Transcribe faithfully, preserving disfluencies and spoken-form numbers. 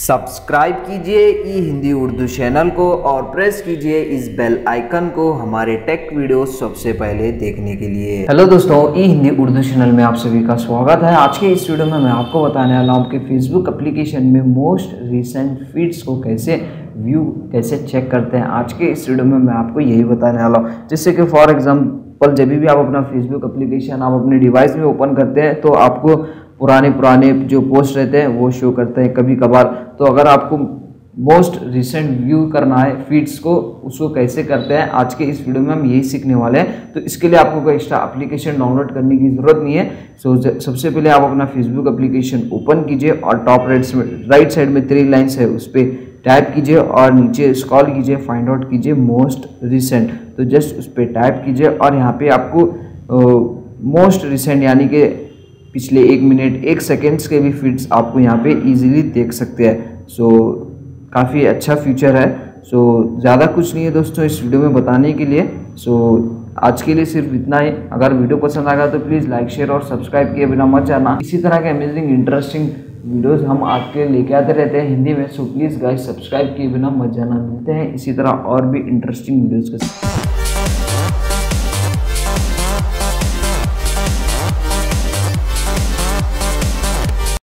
Subscribe कीजिए ई Hindi Urdu channel को और प्रेस कीजिए इस बेल आइकन को हमारे टेक वीडियो सबसे पहले देखने के लिए। हेलो दोस्तों, ई हिंदी उर्दू चैनल में आप सभी का स्वागत है। आज के इस वीडियो में मैं आपको बताने वाला हूँ कि फेसबुक एप्लीकेशन में मोस्ट रिसेंट फीड्स को कैसे व्यू कैसे चेक करते हैं। आज के इस वीडियो में मैं आपको यही बताने वाला हूँ, जिससे कि फॉर एग्जाम्पल जब भी आप अपना फेसबुक एप्लीकेशन आप अपने डिवाइस में ओपन करते हैं तो आपको पुराने पुराने जो पोस्ट रहते हैं वो शो करते हैं कभी कभार। तो अगर आपको मोस्ट रिसेंट व्यू करना है फीड्स को, उसको कैसे करते हैं आज के इस वीडियो में हम यही सीखने वाले हैं। तो इसके लिए आपको कोई एक्स्ट्रा एप्लीकेशन डाउनलोड करने की ज़रूरत नहीं है। सो so, सबसे पहले आप अपना फेसबुक एप्लीकेशन ओपन कीजिए और टॉप राइट में राइट साइड में थ्री लाइन्स है उस पर टाइप कीजिए और नीचे स्क्रॉल कीजिए, फाइंड आउट कीजिए मोस्ट रिसेंट। तो जस्ट उस पर टाइप कीजिए और यहाँ पर आपको मोस्ट रिसेंट यानी कि पिछले एक मिनट एक सेकेंड्स के भी फीड्स आपको यहाँ पे इजीली देख सकते हैं। सो so, काफ़ी अच्छा फीचर है। सो so, ज़्यादा कुछ नहीं है दोस्तों इस वीडियो में बताने के लिए। सो so, आज के लिए सिर्फ इतना ही। अगर वीडियो पसंद आएगा तो प्लीज़ लाइक शेयर और सब्सक्राइब किए बिना मत जाना। इसी तरह के अमेजिंग इंटरेस्टिंग वीडियोज़ हम आपके लेके आते रहते हैं हिंदी में। सो प्लीज़ गाइस सब्सक्राइब किए बिना मत जाना। मिलते हैं इसी तरह और भी इंटरेस्टिंग वीडियोज़ के साथ।